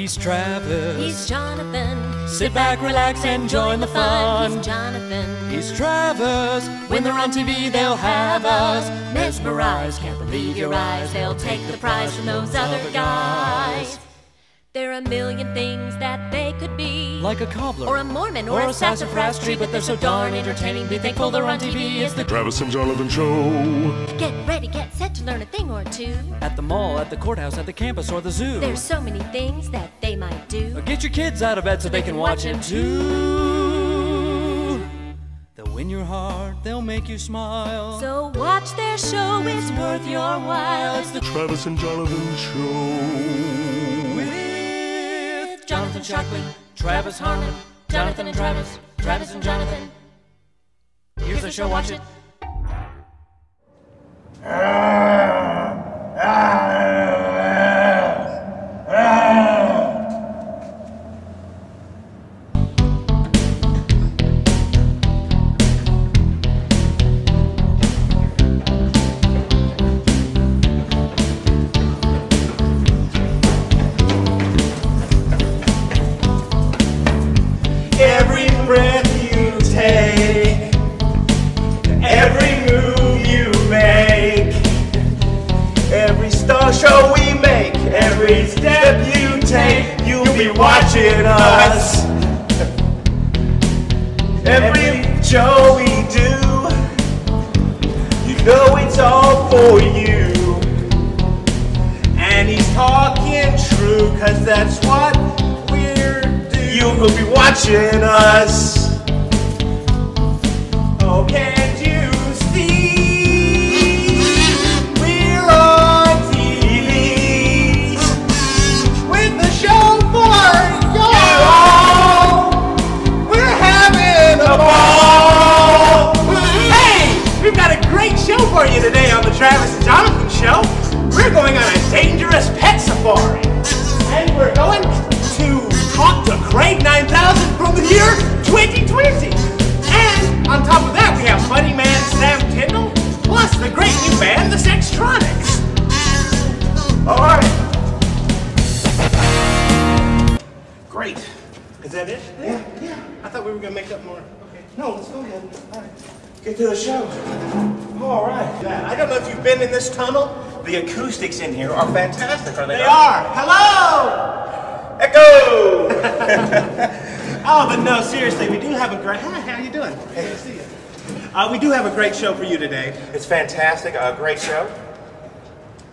He's Travis. He's Jonathan. Sit back, relax, and join the fun. He's Jonathan. He's Travis. When they're on TV, they'll have us mesmerized. Can't believe your eyes. They'll take the prize from those other guys. There are a million things that they could be. Like a cobbler, or a Mormon, or a sassafras tree. But they're so darn entertaining. Be thankful they're on TV. It's the Travis and Jonathan Show. Get ready, get set to learn a thing or two. At the mall, at the courthouse, at the campus, or the zoo. There's so many things that they might do. Or get your kids out of bed so they can watch it too. They'll win your heart, they'll make you smile. So watch their show, it's worth your while. It's the Travis and Jonathan Show. Jonathan Shockley, Travis Harmon, Jonathan and Travis, Travis and Jonathan. Here's the show, watch it. Great show for you today. It's fantastic. A great show.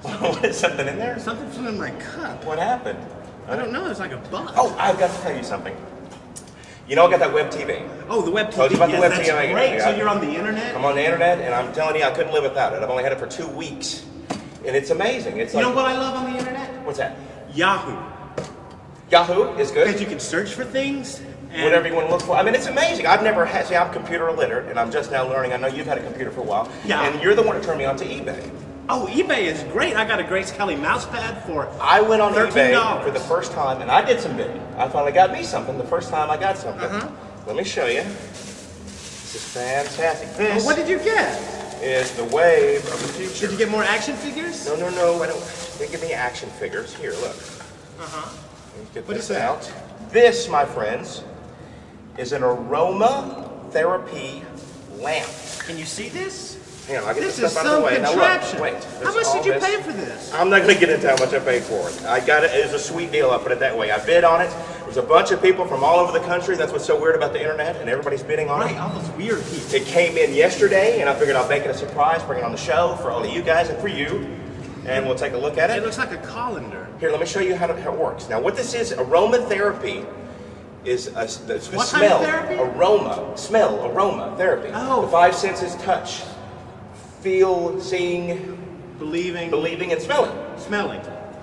What is something in there? Something's in my cup. What happened? I don't know. There's like a bug. Oh, I've got to tell you something. You know, I got that web TV. Oh, the web TV. Told you about the web TV. That's great. So you're on the internet? I'm on the internet, and I'm telling you, I couldn't live without it. I've only had it for 2 weeks, and it's amazing. It's like, you know what I love on the internet? What's that? Yahoo. Yahoo is good. Because you can search for things. And whatever you want to look for. I mean, it's amazing. I've never had, see, I'm computer illiterate, and I'm just now learning. I know you've had a computer for a while. Yeah. And you're the one who turned me on to eBay. Oh, eBay is great. I got a Grace Kelly mouse pad for I went on $13. eBay for the first time, and I did some bidding. I finally got me something the first time I got something. Let me show you. This is fantastic. This what did you get? Is the wave of the future. Did you get more action figures? No, no, no. I don't. They give me action figures. Here, look. Let's get this out. This, my friends, is an aromatherapy lamp. Can you see this? Hang on, I'll get this stuff out of the way. Now look, wait. How much did you pay for this? I'm not going to get into how much I paid for it. I got it. It was a sweet deal. I'll put it that way. I bid on it. There's a bunch of people from all over the country. That's what's so weird about the internet, and everybody's bidding on it. Right, all those weird people. It came in yesterday, and I figured I'll make it a surprise, bring it on the show for all of you guys and for you. And we'll take a look at it. It looks like a colander. Here, let me show you how it works. Now, what this is, aromatherapy is the smell, aroma, smell, aroma, therapy. Oh. The 5 senses: touch, feel, seeing, believing, and smelling.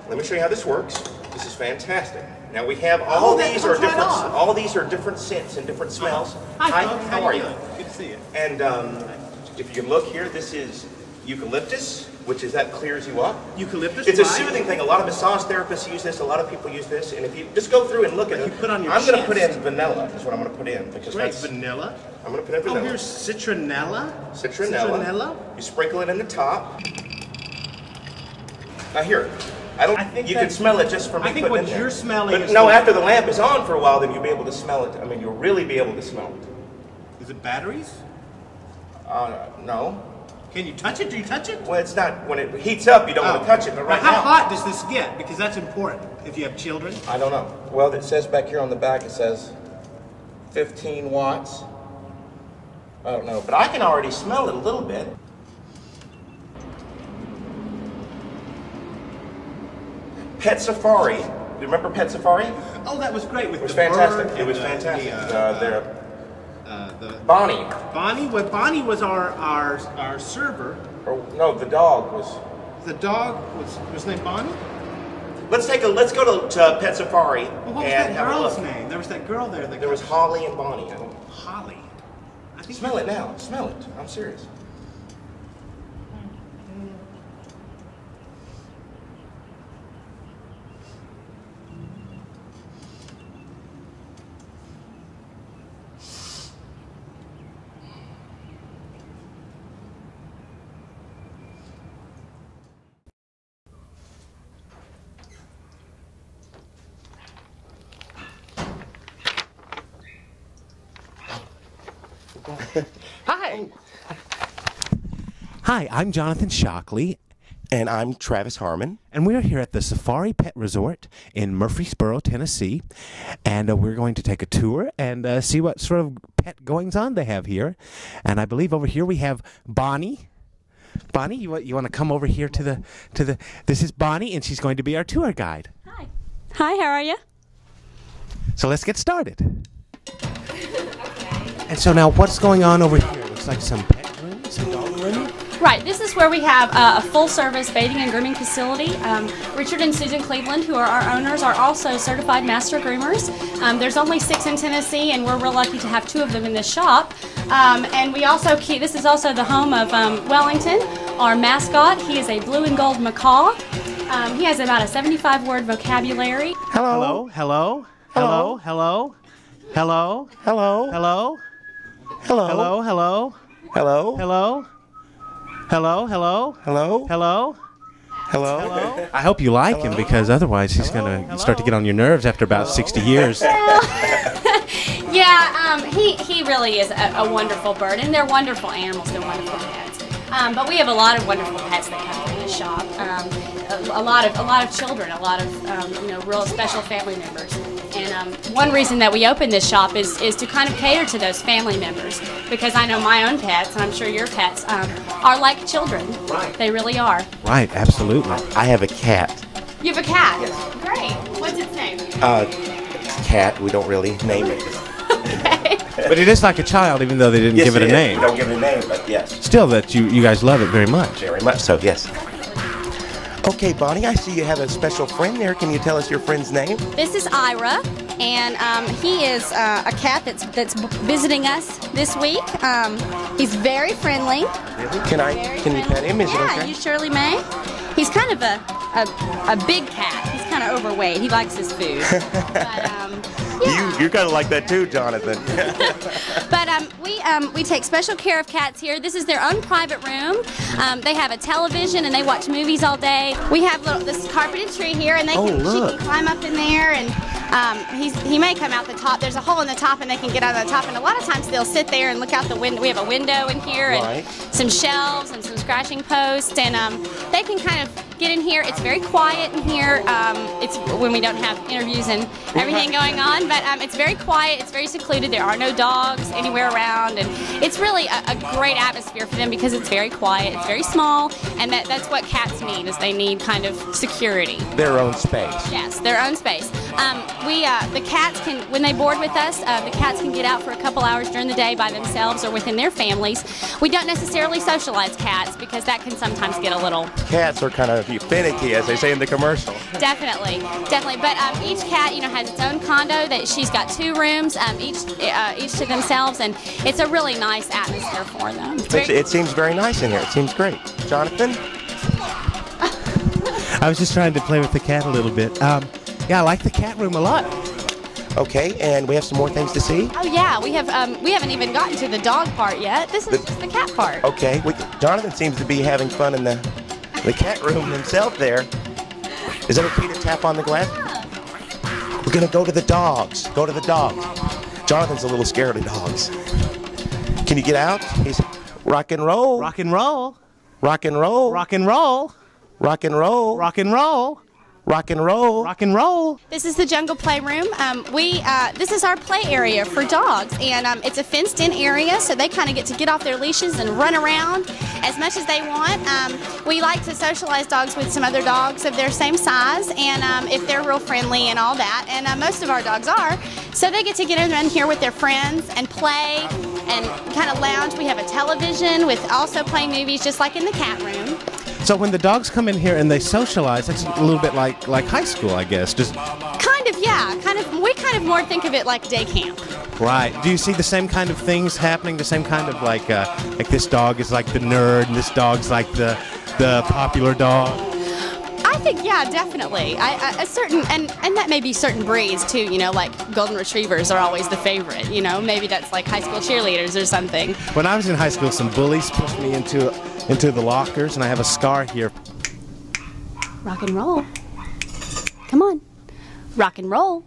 Let me show you how this works. This is fantastic. Now we have all these are different. Right, all these are different scents and different smells. Hi, folks. How are you? Good to see you. And if you look here, this is eucalyptus, which is that clears you up. Eucalyptus. It's a soothing thing. A lot of massage therapists use this. A lot of people use this. And if you just go through and look at it, you put on your I'm going to put in vanilla. Is what I'm going to put in because that's vanilla. I'm going to put in vanilla. Oh, here's citronella. Citronella. You sprinkle it in the top. Now here, I think you can smell it just from me putting it in there. I think what you're smelling is... No, after the lamp is on for a while, then you'll be able to smell it. I mean, you'll really be able to smell it. Is it batteries? No. Can you touch it? Do you touch it? Well, it's not, when it heats up, you don't want to touch it, but right now... How hot does this get? Because that's important if you have children. I don't know. Well, it says back here on the back, it says 15 watts. I don't know, but I can already smell it a little bit. Pet Safari. Do you remember Pet Safari? Oh, that was great. With it was fantastic. It was fantastic. Bonnie. Bonnie. Well, Bonnie was our server. Or, no, the dog was. The dog was named Bonnie. Let's take a. Let's go to Pet Safari. Well, what was that girl's name? There was that girl there. That there was Holly and Bonnie. I don't... Holly. I think smell it now. Smell it. I'm serious. Hi. Hi, I'm Jonathan Shockley. And I'm Travis Harmon. And we're here at the Safari Pet Resort in Murfreesboro, Tennessee. And we're going to take a tour and see what sort of pet goings-on they have here. And I believe over here we have Bonnie. Bonnie, you want to come over here to the... This is Bonnie, and she's going to be our tour guide. Hi. Hi, how are you? So let's get started. And so now what's going on over here? Looks like some pet room, some dog room. Right, this is where we have a full-service bathing and grooming facility. Richard and Susan Cleveland, who are our owners, are also certified master groomers. There's only 6 in Tennessee, and we're real lucky to have 2 of them in this shop. And we also keep, this is also the home of Wellington, our mascot. He is a blue and gold macaw. He has about a 75-word vocabulary. Hello. Hello. Hello. Hello. Hello. Hello. Hello. Hello. Hello. Hello. Hello. Hello. Hello. Hello. Hello. Hello. Hello. Hello. I hope you like him, because otherwise he's going to start to get on your nerves after about 60 years. Yeah, he really is a wonderful bird, and they're wonderful animals. They're wonderful pets. But we have a lot of wonderful pets that come in the shop. A lot of children, a lot of you know, real special family members. And one reason that we opened this shop is to kind of cater to those family members, because I know my own pets, and I'm sure your pets, are like children. Right. They really are. Right, absolutely. I have a cat. You have a cat? Yes. Great. What's its name? Cat. We don't really name it. Okay. But it is like a child, even though they didn't give it a name. We don't give it a name, but yes. Still, that you guys love it very much. Very much so, yes. Okay, Bonnie, I see you have a special friend there. Can you tell us your friend's name? This is Ira, and he is a cat that's visiting us this week. He's very friendly. Really? Can you pet him? Is it okay? You surely may. He's kind of a big cat. He's kind of overweight. He likes his food. But, yeah. You're kind of like that too, Jonathan. But we take special care of cats here. This is their own private room. They have a television and they watch movies all day. We have this carpeted tree here, and she can climb up in there, and he may come out the top. There's a hole in the top, and they can get out of the top. And a lot of times they'll sit there and look out the window. We have a window in here and some shelves and some scratching posts, and they can kind of get in here. It's very quiet in here. It's when we don't have interviews and everything going on, but it's very quiet. It's very secluded. There are no dogs anywhere around, and it's really a great atmosphere for them, because it's very quiet. It's very small, and that's what cats need, is they need kind of security. Their own space. Yes, their own space. The cats can, when they board with us, the cats can get out for a couple hours during the day by themselves or within their families. We don't necessarily socialize cats, because that can sometimes get a little... Cats are kind of finicky, as they say in the commercial. Definitely, definitely. But each cat, you know, has its own condo. That she's got 2 rooms, each to themselves, and it's a really nice atmosphere for them. It seems very nice in here. It seems great, Jonathan. I was just trying to play with the cat a little bit. Yeah, I like the cat room a lot. Okay, and we have some more things to see. Oh yeah, we haven't even gotten to the dog part yet. This is just the cat part. Okay, Jonathan seems to be having fun in the cat room himself there. Is it okay to tap on the glass? We're gonna go to the dogs. Go to the dogs. Jonathan's a little scared of dogs. Can you get out? He's rock and roll. Rock and roll. Rock and roll. Rock and roll. Rock and roll. Rock and roll. Rock and roll. Rock and roll. This is the jungle playroom. This is our play area for dogs, and it's a fenced-in area, so they kind of get to get off their leashes and run around as much as they want. We like to socialize dogs with some other dogs of their same size, and if they're real friendly and all that, and most of our dogs are, so they get to get around here with their friends and play and kind of lounge. We have a television with also playing movies, just like in the cat room. So when the dogs come in here and they socialize, it's a little bit like high school, I guess. Just kind of, yeah. Kind of. We kind of more think of it like day camp. Right. Do you see the same kind of things happening? The same kind of like this dog is like the nerd, and this dog's like the popular dog. I think, yeah, definitely. And that may be certain breeds too. You know, like golden retrievers are always the favorite. You know, maybe that's like high school cheerleaders or something. When I was in high school, some bullies pushed me into the lockers, and I have a scar here. Rock and roll. Come on. Rock and roll.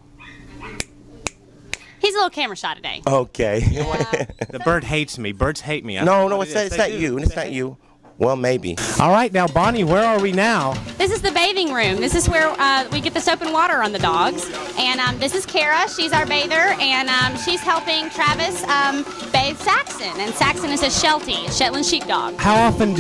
He's a little camera shy today. Okay. Yeah. The bird hates me. Birds hate me. No, it's not you, and it's not you. Well, maybe. All right, now, Bonnie, where are we now? This is the bathing room. This is where we get the soap and water on the dogs. And this is Kara. She's our bather, and she's helping Travis bathe Saxon. And Saxon is a Sheltie, Shetland sheepdog. How often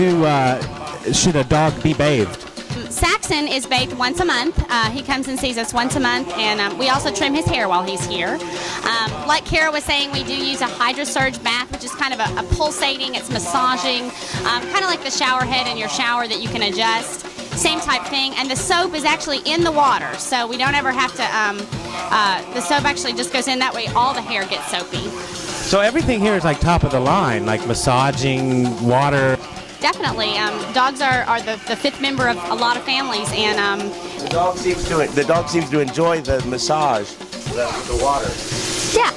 should a dog be bathed? Saxon is bathed once a month. He comes and sees us once a month, and we also trim his hair while he's here. Like Kara was saying, we do use a Hydra Surge bath, which is kind of a pulsating, it's massaging, kind of like the shower head in your shower that you can adjust. Same type thing, and the soap is actually in the water, so we don't ever have to, the soap actually just goes in, that way all the hair gets soapy. So everything here is like top of the line, like massaging, water. Definitely. Dogs are the fifth member of a lot of families, and the dog seems to enjoy the massage, the water. Yeah.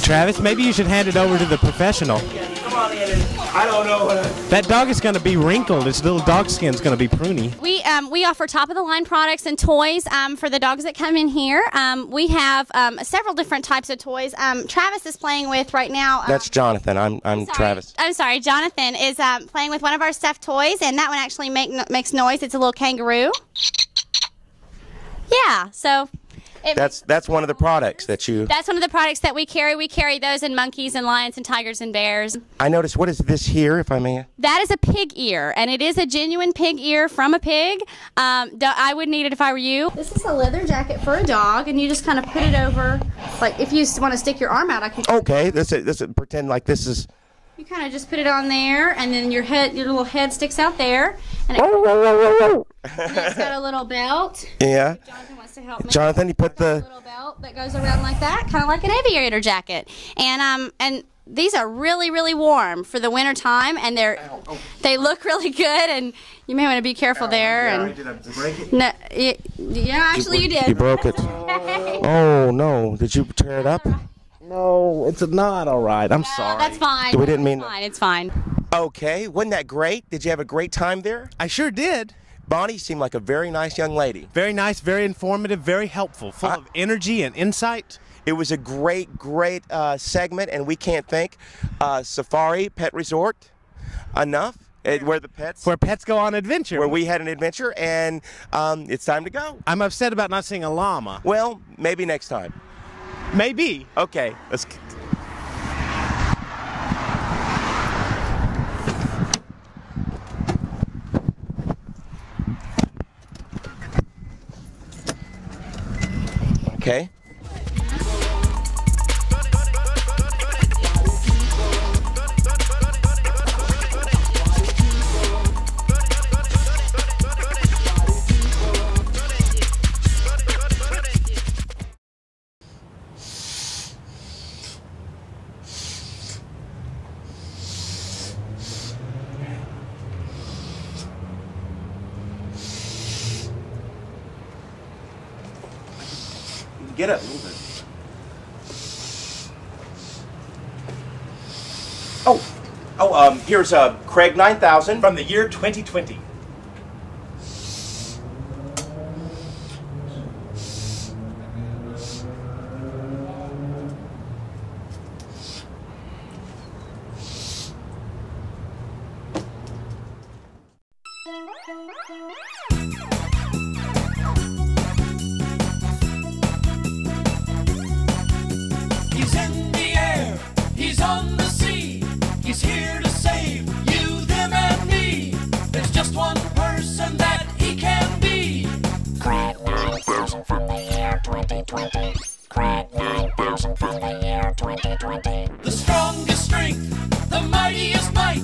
Travis, maybe you should hand it over to the professional. Yeah, come on in. I don't know what that dog is going to be wrinkled. Its little dog skin's going to be pruny. We offer top-of-the-line products and toys for the dogs that come in here. We have several different types of toys. Travis is playing with right now. That's Jonathan. I'm sorry. Travis. I'm sorry. Jonathan is playing with one of our stuffed toys, and that one actually makes noise. It's a little kangaroo. Yeah. So. That's one of the products that you... That's one of the products that we carry. We carry those and monkeys and lions and tigers and bears. I noticed, what is this here, if I may? That is a pig ear, and it is a genuine pig ear from a pig. I would need it if I were you. This is a leather jacket for a dog, and you just kind of put it over. Like, if you want to stick your arm out, I can... Okay, this is, pretend like this is... You kind of just put it on there, and then your little head sticks out there. And it's got a little belt. Yeah. Jonathan wants to help me. Jonathan, you put the little belt that goes around like that, kind of like an aviator jacket. And these are really, really warm for the winter time, and they look really good. And you may want to be careful there. Yeah, and I did break it. No, actually, you did. You broke it. Oh no! Did you tear it up? No, it's not all right. I'm sorry. That's fine. We didn't mean it. It's fine. Okay, wasn't that great? Did you have a great time there? I sure did. Bonnie seemed like a very nice young lady. Very nice, very informative, very helpful, full of energy and insight. It was a great, great segment, and we can't thank Safari Pet Resort enough. Where pets go on adventure. Where we had an adventure, and it's time to go. I'm upset about not seeing a llama. Well, maybe next time. Maybe. Okay, let's... Okay. Get up, move it. Here's Craig 9000 from the year 2020. 1,000 from the year 2020. The strongest strength, the mightiest might,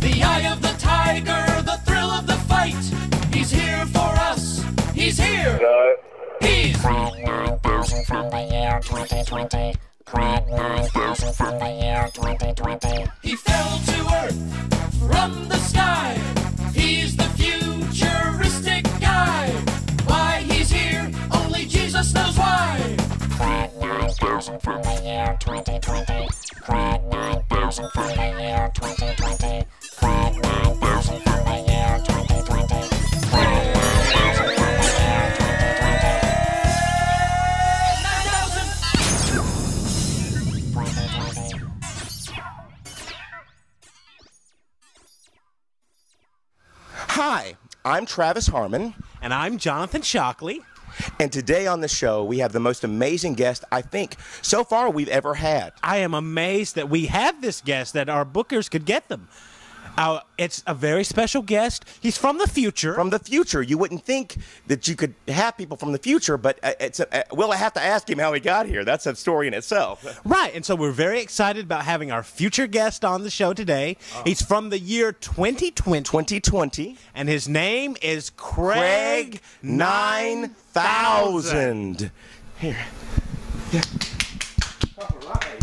the eye of the tiger, the thrill of the fight. He's here for us, he's here. He's Craig 9000 from the year 2020. Craig 9000 from the year 2020. He fell to earth from the sky. He's the futuristic guy. Why he's here, only Jesus knows why. Craig 9000 from the year 2020. Craig 9000 from the year 2020. Craig 9000 from the year 2020. Craig 9000 from the year 2020. Hi, I'm Travis Harmon. And I'm Jonathan Shockley. And today on the show, we have the most amazing guest, I think, so far we've ever had. I am amazed that we have this guest, that our bookers could get them. It's a very special guest. He's from the future. From the future. You wouldn't think that you could have people from the future, but well, I have to ask him how he got here. That's a story in itself. Right, and so we're very excited about having our future guest on the show today. He's from the year 2020. 2020. And his name is Craig 9000. Here. Yeah. All right.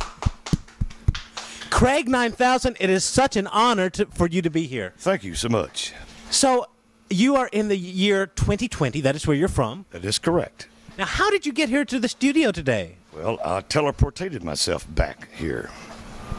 Craig 9000, it is such an honor for you to be here. Thank you so much. So, you are in the year 2020. That is where you're from. That is correct. Now, how did you get here to the studio today? Well, I teleportated myself back here.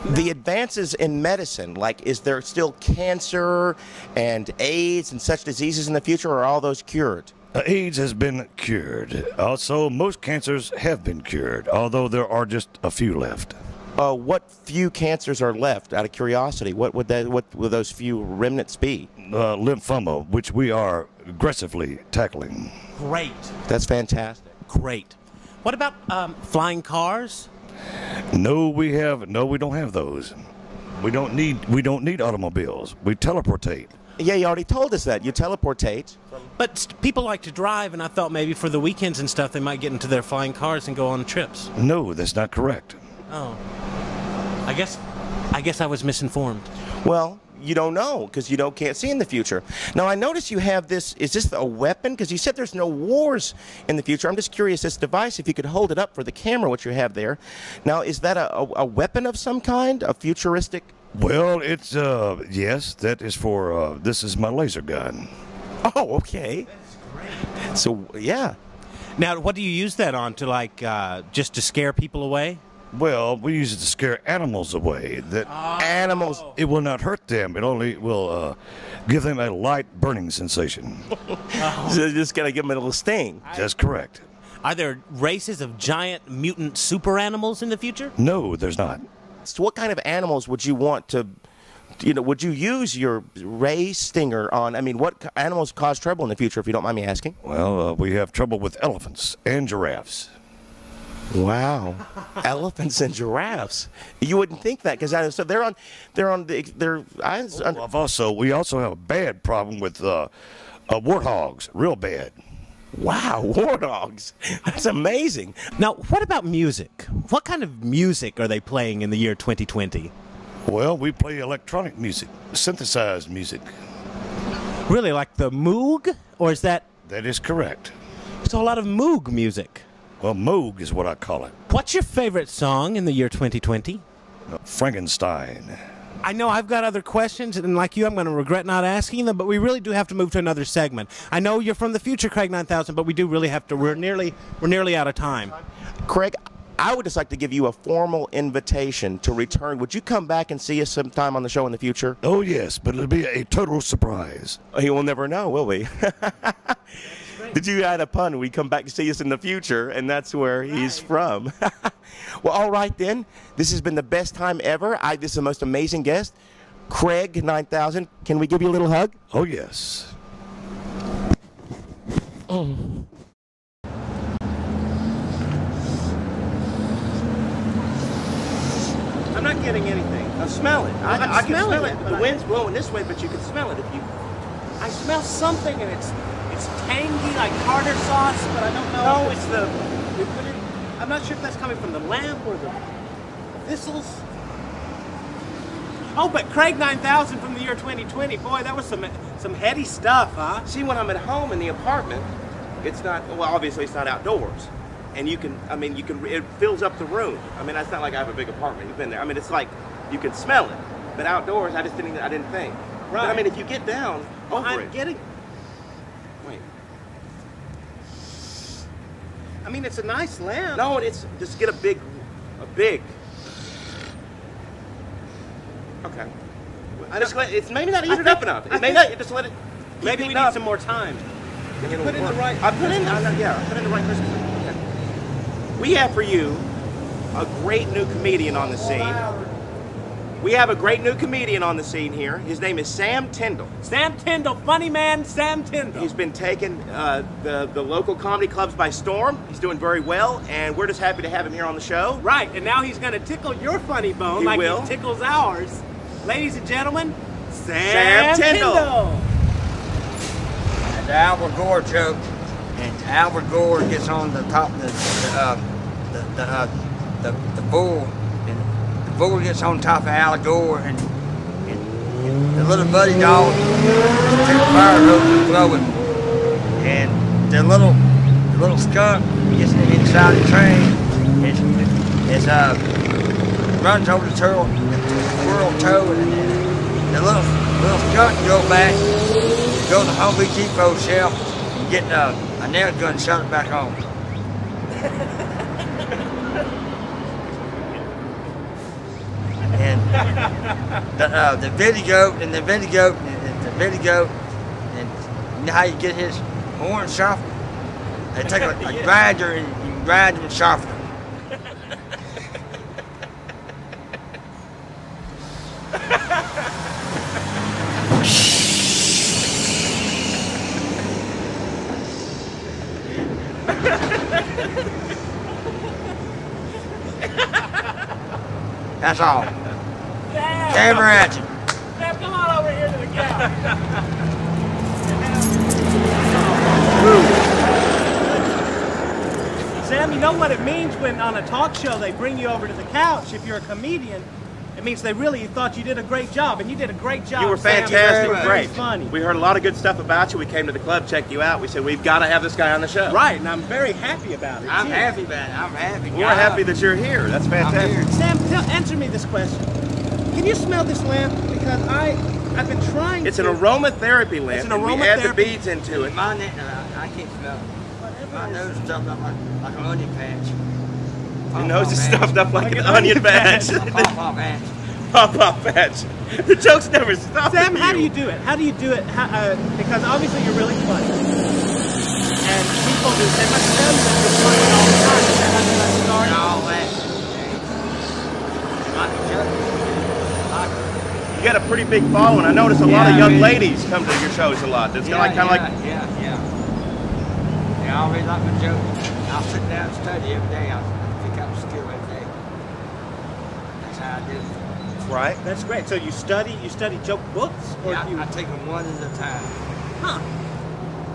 The advances in medicine, like is there still cancer and AIDS and such diseases in the future, or are all those cured? AIDS has been cured. Also, most cancers have been cured, although there are just a few left. What few cancers are left, out of curiosity? What would those few remnants be? Lymphoma, which we are aggressively tackling. Great. That's fantastic. Great. What about flying cars? No, we don't have those. We don't need automobiles. We teleportate. Yeah, you already told us that. You teleportate. But people like to drive, and I thought maybe for the weekends and stuff they might get into their flying cars and go on trips. No, that's not correct. Oh, I guess I was misinformed. Well, you don't know because you can't see in the future. Now, I notice you have this. Is this a weapon? Because you said there's no wars in the future. I'm just curious, this device, if you could hold it up for the camera, what you have there. Now, is that a weapon of some kind, a futuristic? Well, it's, yes, that is for, this is my laser gun. Oh, okay. That's great. So, yeah. Now, what do you use that on to, like, just to scare people away? Well, we use it to scare animals away. That animals, it will not hurt them. It only will give them a light burning sensation. So just gotta give them a little sting. That's correct. Are there races of giant mutant super animals in the future? No, there's not. So what kind of animals would you want to, would you use your ray stinger on? I mean, what animals cause trouble in the future, if you don't mind me asking? Well, we have trouble with elephants and giraffes. Wow, elephants and giraffes. You wouldn't think that, because so we also have a bad problem with warthogs, real bad. Wow, warthogs. That's amazing. Now, what about music? What kind of music are they playing in the year 2020? Well, we play electronic music, synthesized music. Really, like the Moog, or is that? That is correct. So a lot of Moog music. Well, Moog is what I call it. What's your favorite song in the year 2020? Frankenstein. I know I've got other questions, and like you, I'm going to regret not asking them, but we really do have to move to another segment. I know you're from the future, Craig 9000, but we do really have to. We're nearly out of time. Craig, I would just like to give you a formal invitation to return. Would you come back and see us sometime on the show in the future? Oh, yes, but it'll be a total surprise. He will never know, will we? Did you add a pun? We come back to see us in the future, and that's where he's from. Well, all right then. This has been the best time ever. This is the most amazing guest, Craig 9000. Can we give you a little hug? Oh, yes. Mm. I'm not getting anything. I smell it. I can smell it. The wind's blowing this way, but you can smell it. I smell something, and it's tangy like tartar sauce, but I don't know. No, it's the. I'm not sure if that's coming from the lamp or the thistles. Oh, but Craig 9000 from the year 2020, boy, that was some heady stuff, huh? See, when I'm at home in the apartment, it's not, well, obviously it's not outdoors. And you can, I mean, you can, it fills up the room. I mean, it's not like I have a big apartment, you've been there. I mean, it's like, you can smell it. But outdoors, I didn't think. Right. But I mean, if you get down, well, over it. Wait. I mean, it's a nice lamp. No, it's, just get a big. Okay. It's maybe not heated up enough. Maybe we need some more time. I put in the right Christmas. Okay. We have for you a great new comedian on the scene. We have a great new comedian on the scene here. His name is Sam Tindall. Sam Tindall, funny man, Sam Tindall. He's been taking the local comedy clubs by storm. He's doing very well, and we're just happy to have him here on the show. Right, and now he's gonna tickle your funny bone like he tickles ours. Ladies and gentlemen, Sam Tindall. And Albert Gore joke. And Albert Gore gets on the top of the bull, and the bull gets on top of Al Gore, and the little buddy dog takes a fire hose blowing, and the little skunk gets inside the train. Runs over the turtle, the toe, and the little skunk go back, go to the Home Depot shelf, and get a nail gun, shot it back home. And the Billy Goat, and how you get his horn sharpened? They take a grinder and grind them and sharpen them. That's all. Camera action. Sam, come on over here to the couch. Sam, you know what it means when on a talk show they bring you over to the couch? If you're a comedian, it means they really thought you did a great job, and you did a great job. You were fantastic, great. Funny. We heard a lot of good stuff about you. We came to the club, checked you out. We said, we've got to have this guy on the show. Right, and I'm very happy about it. I'm happy about it. We're happy that you're here. That's fantastic. Here. Sam, answer me this question. Can you smell this lamp? Because I've been trying to. It's an aromatherapy lamp. It's an aromatherapy. We add the beads into it. My I can't smell it. My nose is stuffed up like an onion patch. Your nose is stuffed up like an onion patch. Pop-pop patch. The jokes never stop. Sam, how do you do it? How do you do it? Because obviously you're really funny. And people do say, my son's just funny all the time. Is that how did I start? All that. You got a pretty big following. I notice a lot of young ladies come to your shows a lot. It's kind of like. They always like my jokes. I'll sit down and study every day. Right. That's great. So you study joke books? Or yeah, I take them one at a time. Huh.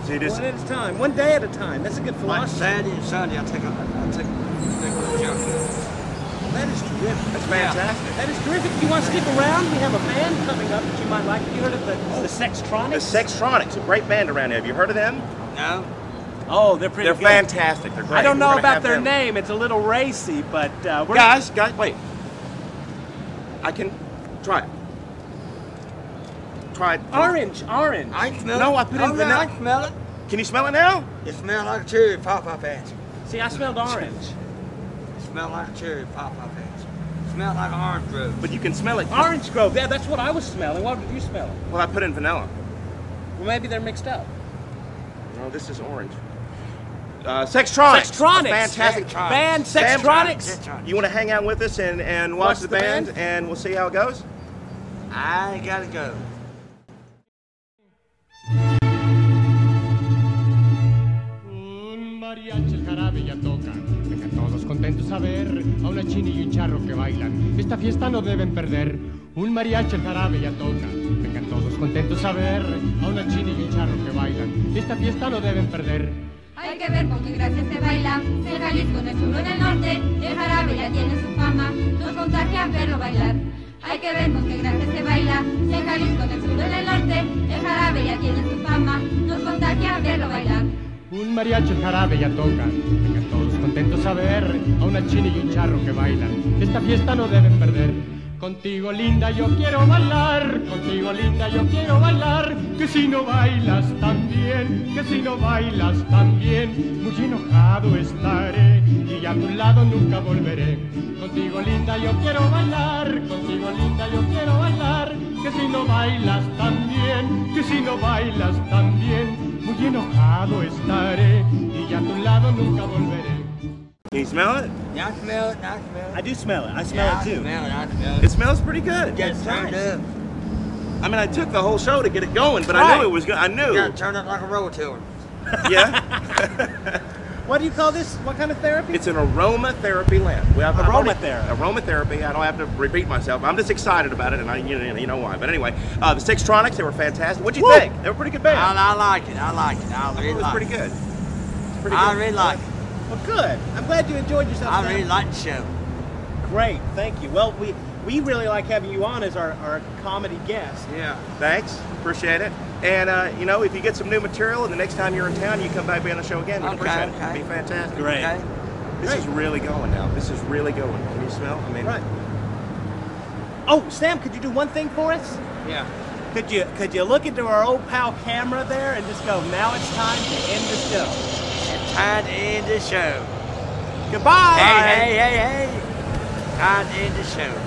So one at a time. One day at a time. That's a good philosophy. Like Saturday and Sunday, I take a joke. That is terrific. That's fantastic. Yeah. That is terrific. If you want to stick around, we have a band coming up that you might like. Have you heard of the Sextronics? The Sextronics, a great band around here. Have you heard of them? No. Oh, they're pretty good. They're fantastic. They're great. I don't know about their name. It's a little racy, but we're... Guys, wait. I can try it. Try it. Orange. I can smell it. No, I put it in vanilla. I can smell it. Can you smell it now? It smells like a cherry pop-up ass. See, I smelled orange. It smells like a cherry pop-up ass. It smells like orange grove. But you can smell it. Orange grove. Yeah, that's what I was smelling. What did you smell? Well, I put in vanilla. Well, maybe they're mixed up. No, this is orange. Sextronics. Fantastic band, Sextronics. You want to hang out with us and watch the band, and we'll see how it goes? I gotta go. Un mariachi el jarabe ya toca. Dejan todos contentos a ver a una chini y un charro que bailan. Esta fiesta no deben perder. Un mariachi el jarabe ya toca. Dejan todos contentos a ver a una chini y un charro que bailan. Esta fiesta no deben perder. Hay que ver con qué gracia se baila, si Jalisco en el sur o en el norte, el jarabe ya tiene su fama, nos contagian verlo bailar. Hay que ver con qué gracia se baila, si Jalisco en el sur o en el norte, el jarabe ya tiene su fama, nos contagian verlo bailar. Un mariachi jarabe ya toca, vengan todos contentos a ver a una china y un charro que bailan, esta fiesta no deben perder. Contigo linda yo quiero bailar, contigo linda yo quiero bailar, que si no bailas también, que si no bailas también, muy enojado estaré y a tu lado nunca volveré. Contigo linda yo quiero bailar, contigo linda yo quiero bailar, que si no bailas también, que si no bailas también, muy enojado estaré y a tu lado nunca volveré. Can you smell it? Yeah, I smell it, I smell it. I do smell it. I smell it too. I smell it. It smells pretty good. Yeah, it's turned up. I mean, I took the whole show to get it going, but I knew it was good. I knew. Yeah, turned up like a rototiller. Yeah. What do you call this? What kind of therapy? It's an aromatherapy lamp. We have aromatherapy. I don't have to repeat myself. I'm just excited about it, and you know why. But anyway, the Sextronics, they were fantastic. What'd you think? They were pretty good band. I like it. I like it. I really like it. It was pretty good. It's pretty good. I really like it. Well, good. I'm glad you enjoyed yourself. I really liked the show. Great. Thank you. Well, we really like having you on as our comedy guest. Yeah. Thanks. Appreciate it. And, you know, if you get some new material and the next time you're in town, you come back on the show again. We'd appreciate it. It'd be fantastic. Great. Okay. This is really going now. This is really going. Can you smell? I mean, oh, Sam, could you do one thing for us? Yeah. Could you look into our old pal camera there and just go, now it's time to end the show. It's time to end the show. Goodbye. Hey, hey, hey, hey. Time to end the show.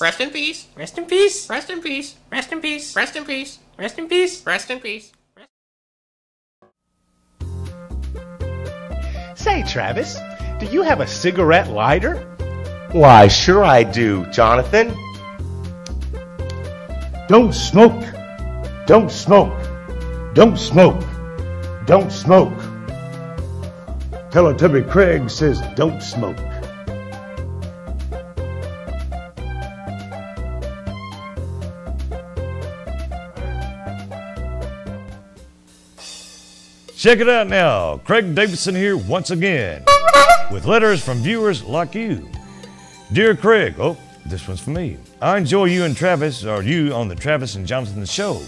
Rest in peace. Rest in peace. Rest in peace. Rest in peace. Rest in peace. Rest in peace. Rest in peace. Rest in peace. Say, Travis, do you have a cigarette lighter? Why, sure I do, Jonathan. Don't smoke. Don't smoke. Don't smoke. Don't smoke. Teletubby Craig says don't smoke. Check it out now. Craig Davidson here once again with letters from viewers like you. Dear Craig, oh, this one's for me. I enjoy you and Travis, or you on the Travis and Jonathan show,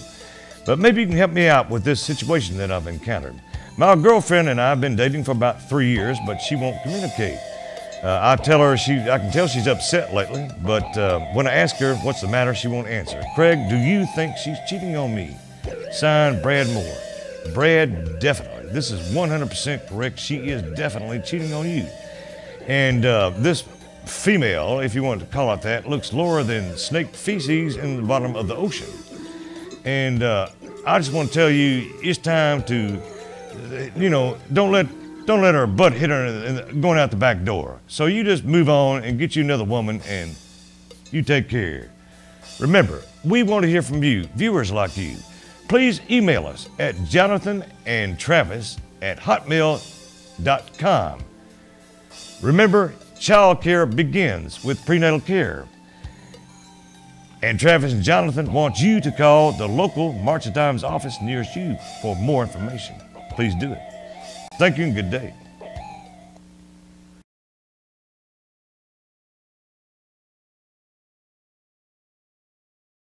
but maybe you can help me out with this situation that I've encountered. My girlfriend and I have been dating for about 3 years, but she won't communicate. I can tell she's upset lately, but when I ask her what's the matter, she won't answer. Craig, do you think she's cheating on me? Signed, Brad Moore. Brad, definitely. This is 100% correct. She is definitely cheating on you. And this female, if you want to call it that, looks lower than snake feces in the bottom of the ocean. And I just want to tell you, it's time to, you know, don't let her butt hit her going out the back door. So you just move on and get you another woman, and you take care. Remember, we want to hear from you, viewers like you. Please email us at jonathanandtravis@hotmail.com. Remember, child care begins with prenatal care. And Travis and Jonathan want you to call the local March of Dimes office nearest you for more information. Please do it. Thank you and good day.